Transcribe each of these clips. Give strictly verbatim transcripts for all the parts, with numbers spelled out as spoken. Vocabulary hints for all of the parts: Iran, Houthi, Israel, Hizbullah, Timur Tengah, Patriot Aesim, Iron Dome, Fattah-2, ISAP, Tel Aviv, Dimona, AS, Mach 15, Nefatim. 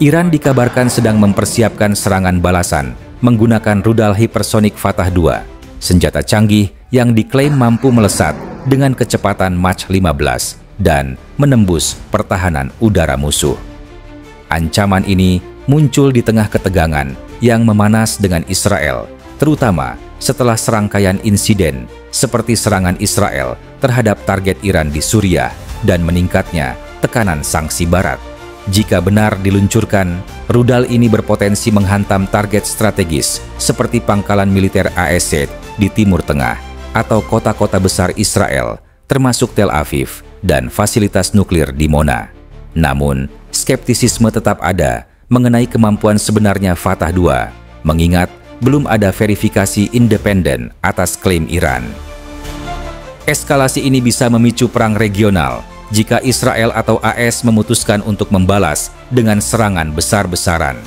Iran dikabarkan sedang mempersiapkan serangan balasan menggunakan rudal hipersonik Fattah dua, senjata canggih yang diklaim mampu melesat dengan kecepatan Mach lima belas dan menembus pertahanan udara musuh. Ancaman ini muncul di tengah ketegangan yang memanas dengan Israel, terutama setelah serangkaian insiden seperti serangan Israel terhadap target Iran di Suriah dan meningkatnya tekanan sanksi Barat. Jika benar diluncurkan, rudal ini berpotensi menghantam target strategis seperti pangkalan militer A S di Timur Tengah atau kota-kota besar Israel, termasuk Tel Aviv dan fasilitas nuklir Dimona. Namun, skeptisisme tetap ada mengenai kemampuan sebenarnya Fattah dua, mengingat belum ada verifikasi independen atas klaim Iran. Eskalasi ini bisa memicu perang regional jika Israel atau A S memutuskan untuk membalas dengan serangan besar-besaran.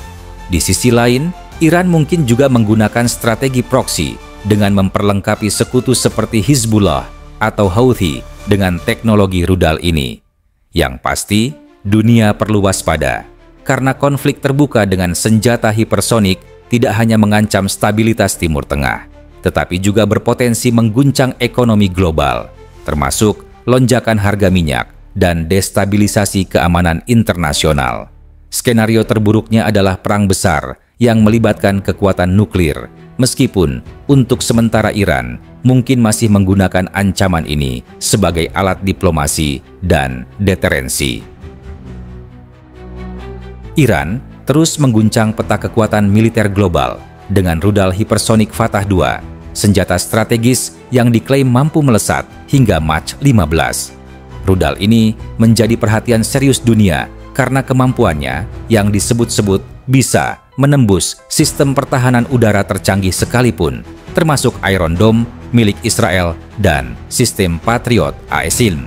Di sisi lain, Iran mungkin juga menggunakan strategi proksi dengan memperlengkapi sekutu seperti Hizbullah atau Houthi dengan teknologi rudal ini. Yang pasti, dunia perlu waspada, karena konflik terbuka dengan senjata hipersonik tidak hanya mengancam stabilitas Timur Tengah, tetapi juga berpotensi mengguncang ekonomi global, termasuk lonjakan harga minyak dan destabilisasi keamanan internasional. Skenario terburuknya adalah perang besar yang melibatkan kekuatan nuklir, meskipun untuk sementara Iran mungkin masih menggunakan ancaman ini sebagai alat diplomasi dan deterensi. Iran terus mengguncang peta kekuatan militer global dengan rudal hipersonik Fattah dua, senjata strategis yang diklaim mampu melesat hingga Mach lima belas. Rudal ini menjadi perhatian serius dunia karena kemampuannya yang disebut-sebut bisa menembus sistem pertahanan udara tercanggih sekalipun, termasuk Iron Dome milik Israel dan sistem Patriot Aesim.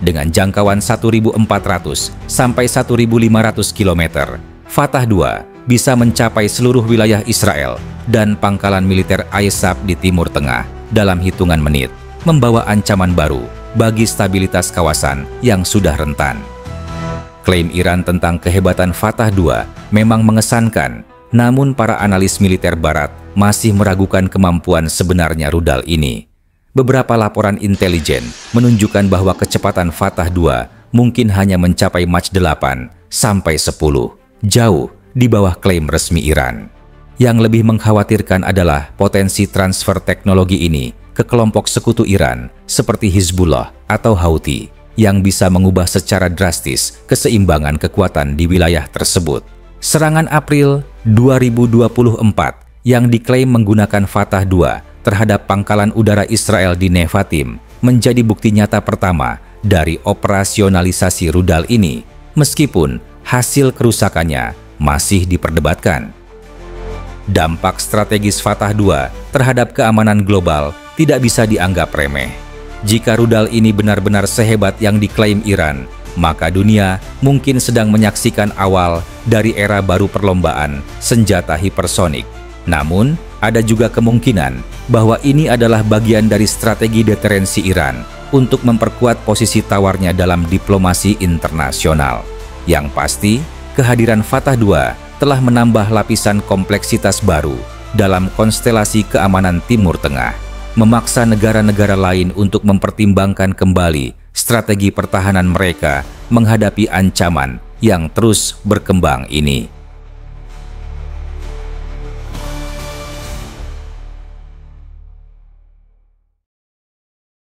Dengan jangkauan seribu empat ratus sampai seribu lima ratus kilometer, Fattah dua bisa mencapai seluruh wilayah Israel dan pangkalan militer I S A P di Timur Tengah dalam hitungan menit, membawa ancaman baru bagi stabilitas kawasan yang sudah rentan. Klaim Iran tentang kehebatan Fattah dua memang mengesankan, namun para analis militer Barat masih meragukan kemampuan sebenarnya rudal ini. Beberapa laporan intelijen menunjukkan bahwa kecepatan Fattah dua mungkin hanya mencapai Mach delapan sampai sepuluh, jauh di bawah klaim resmi Iran. Yang lebih mengkhawatirkan adalah potensi transfer teknologi ini ke kelompok sekutu Iran seperti Hizbullah atau Houthi yang bisa mengubah secara drastis keseimbangan kekuatan di wilayah tersebut. Serangan April dua ribu dua puluh empat yang diklaim menggunakan Fattah dua terhadap pangkalan udara Israel di Nefatim menjadi bukti nyata pertama dari operasionalisasi rudal ini, meskipun hasil kerusakannya masih diperdebatkan. Dampak strategis Fattah dua terhadap keamanan global tidak bisa dianggap remeh. Jika rudal ini benar-benar sehebat yang diklaim Iran, maka dunia mungkin sedang menyaksikan awal dari era baru perlombaan senjata hipersonik. Namun, ada juga kemungkinan bahwa ini adalah bagian dari strategi deterensi Iran untuk memperkuat posisi tawarnya dalam diplomasi internasional. Yang pasti, kehadiran Fattah dua telah menambah lapisan kompleksitas baru dalam konstelasi keamanan Timur Tengah, memaksa negara-negara lain untuk mempertimbangkan kembali strategi pertahanan mereka menghadapi ancaman yang terus berkembang ini.